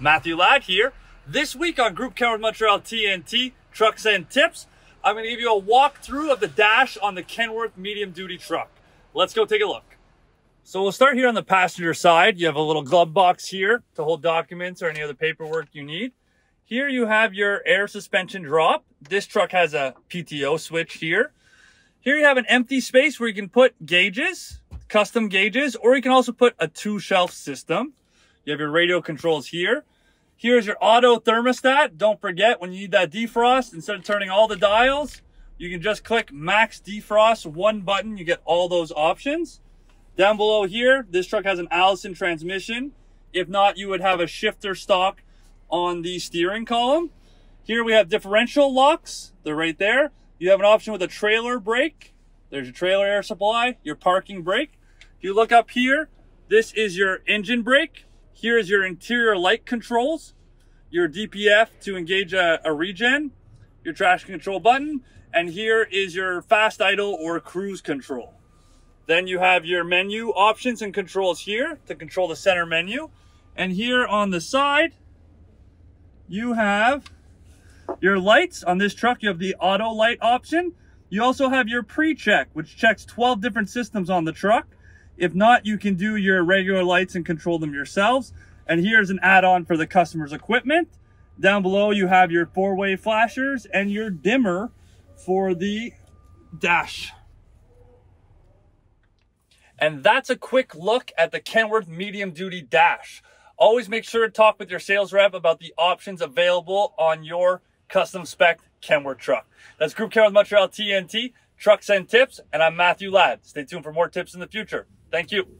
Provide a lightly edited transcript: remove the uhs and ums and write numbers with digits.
Matthew Ladd here. This week on Groupe Kenworth Montréal T.N.T, Trucks and Tips, I'm going to give you a walkthrough of the dash on the Kenworth medium-duty truck. Let's go take a look. So we'll start here on the passenger side. You have a little glove box here to hold documents or any other paperwork you need. Here you have your air suspension drop. This truck has a PTO switch here. Here you have an empty space where you can put gauges, custom gauges, or you can also put a two-shelf system. You have your radio controls here. Here's your auto thermostat. Don't forget, when you need that defrost, instead of turning all the dials, you can just click max defrost, one button, you get all those options. Down below here, this truck has an Allison transmission. If not, you would have a shifter stock on the steering column. Here we have differential locks. They're right there. You have an option with a trailer brake. There's your trailer air supply, your parking brake. If you look up here, this is your engine brake. Here is your interior light controls, your DPF to engage a regen, your traction control button, and here is your fast idle or cruise control. Then you have your menu options and controls here to control the center menu. And here on the side, you have your lights. On this truck, you have the auto light option. You also have your pre-check, which checks 12 different systems on the truck. If not, you can do your regular lights and control them yourselves. And here's an add-on for the customer's equipment. Down below, you have your four-way flashers and your dimmer for the dash. And that's a quick look at the Kenworth medium-duty dash. Always make sure to talk with your sales rep about the options available on your custom-spec Kenworth truck. That's Groupe Kenworth Montréal T.N.T, Trucks and Tips, and I'm Matthew Ladd. Stay tuned for more tips in the future. Thank you.